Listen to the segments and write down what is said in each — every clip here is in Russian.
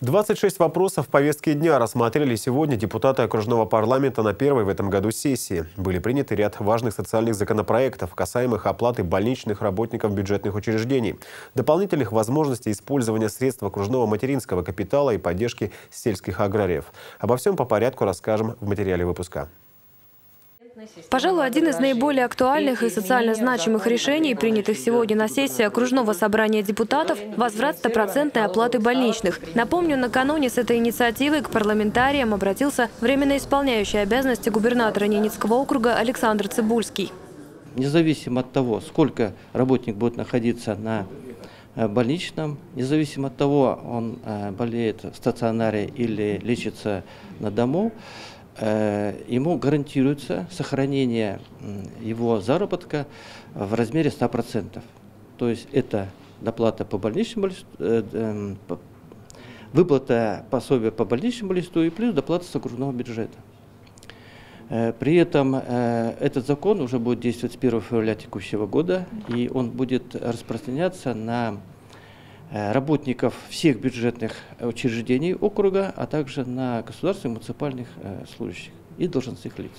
26 вопросов в повестке дня рассмотрели сегодня депутаты окружного парламента на первой в этом году сессии. Были приняты ряд важных социальных законопроектов, касаемых оплаты больничных работников бюджетных учреждений, дополнительных возможностей использования средств окружного материнского капитала и поддержки сельских аграриев. Обо всем по порядку расскажем в материале выпуска. Пожалуй, один из наиболее актуальных и социально значимых решений, принятых сегодня на сессии окружного собрания депутатов – возврат стопроцентной оплаты больничных. Напомню, накануне с этой инициативой к парламентариям обратился временно исполняющий обязанности губернатора Ненецкого округа Александр Цибульский. Независимо от того, сколько работник будет находиться на больничном, независимо от того, он болеет в стационаре или лечится на дому, ему гарантируется сохранение его заработка в размере 100%. То есть это доплата по больничному листу, выплата пособия по больничному листу и плюс доплата с окружного бюджета. При этом этот закон уже будет действовать с 1 февраля текущего года, и он будет распространяться на работников всех бюджетных учреждений округа, а также на государственных и муниципальных служащих и должностных лиц.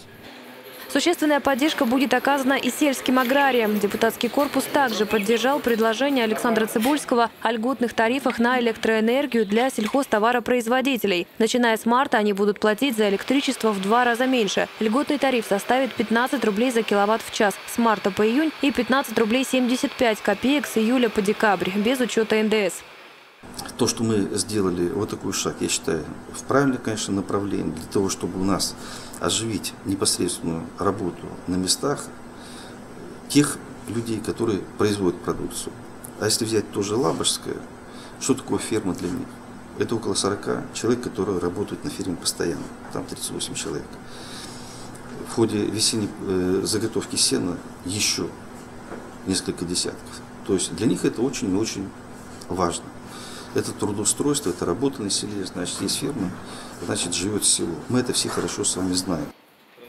Существенная поддержка будет оказана и сельским аграриям. Депутатский корпус также поддержал предложение Александра Цибульского о льготных тарифах на электроэнергию для сельхозтоваропроизводителей. Начиная с марта они будут платить за электричество в 2 раза меньше. Льготный тариф составит 15 рублей за киловатт в час с марта по июнь и 15 рублей 75 копеек с июля по декабрь, без учета НДС. То, что мы сделали вот такой шаг, я считаю, в правильном, конечно, направлении, для того, чтобы у нас оживить непосредственную работу на местах тех людей, которые производят продукцию. А если взять тоже Лабожское, что такое ферма для них? Это около 40 человек, которые работают на ферме постоянно, там 38 человек. В ходе весенней заготовки сена еще несколько десятков. То есть для них это очень и очень важно. Это трудоустройство, это работа на селе, значит, есть ферма, значит, живет село. Мы это все хорошо с вами знаем.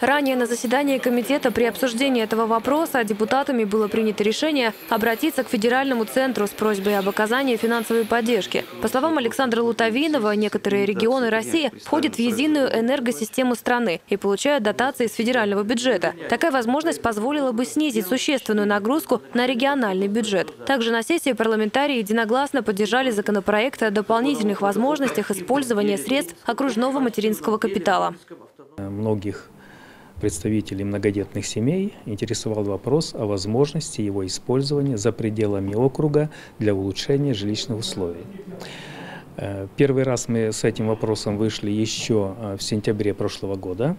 Ранее на заседании комитета при обсуждении этого вопроса депутатами было принято решение обратиться к федеральному центру с просьбой об оказании финансовой поддержки. По словам Александра Лутавинова, некоторые регионы России входят в единую энергосистему страны и получают дотации с федерального бюджета. Такая возможность позволила бы снизить существенную нагрузку на региональный бюджет. Также на сессии парламентарии единогласно поддержали законопроект о дополнительных возможностях использования средств окружного материнского капитала. Многих представителей многодетных семей интересовал вопрос о возможности его использования за пределами округа для улучшения жилищных условий. Первый раз мы с этим вопросом вышли еще в сентябре прошлого года.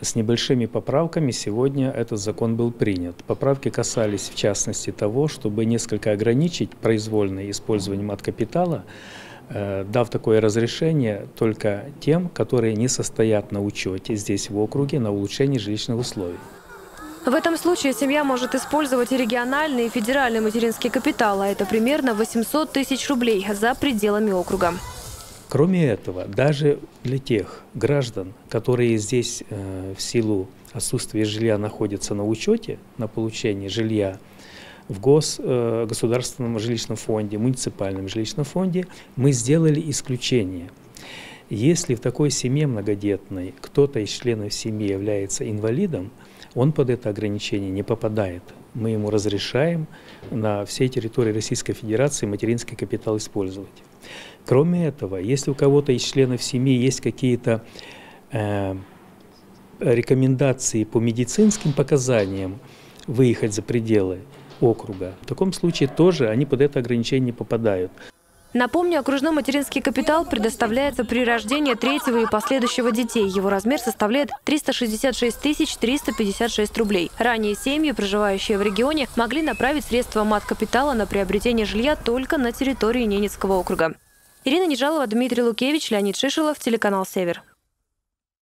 С небольшими поправками сегодня этот закон был принят. Поправки касались в частности того, чтобы несколько ограничить произвольное использование маткапитала, дав такое разрешение только тем, которые не состоят на учете здесь в округе на улучшение жилищных условий. В этом случае семья может использовать и региональный, и федеральный материнский капитал, а это примерно 800 тысяч рублей за пределами округа. Кроме этого, даже для тех граждан, которые здесь в силу отсутствия жилья находятся на учете, на получение жилья, в государственном жилищном фонде, муниципальном жилищном фонде мы сделали исключение. Если в такой семье многодетной кто-то из членов семьи является инвалидом, он под это ограничение не попадает. Мы ему разрешаем на всей территории Российской Федерации материнский капитал использовать. Кроме этого, если у кого-то из членов семьи есть какие-то рекомендации по медицинским показаниям выехать за пределы округа. В таком случае тоже они под это ограничение не попадают. Напомню, окружной материнский капитал предоставляется при рождении третьего и последующего детей. Его размер составляет 366 356 рублей. Ранее семьи, проживающие в регионе, могли направить средства маткапитала на приобретение жилья только на территории Ненецкого округа. Ирина Нежалова, Дмитрий Лукевич, Леонид Шишилов, телеканал Север.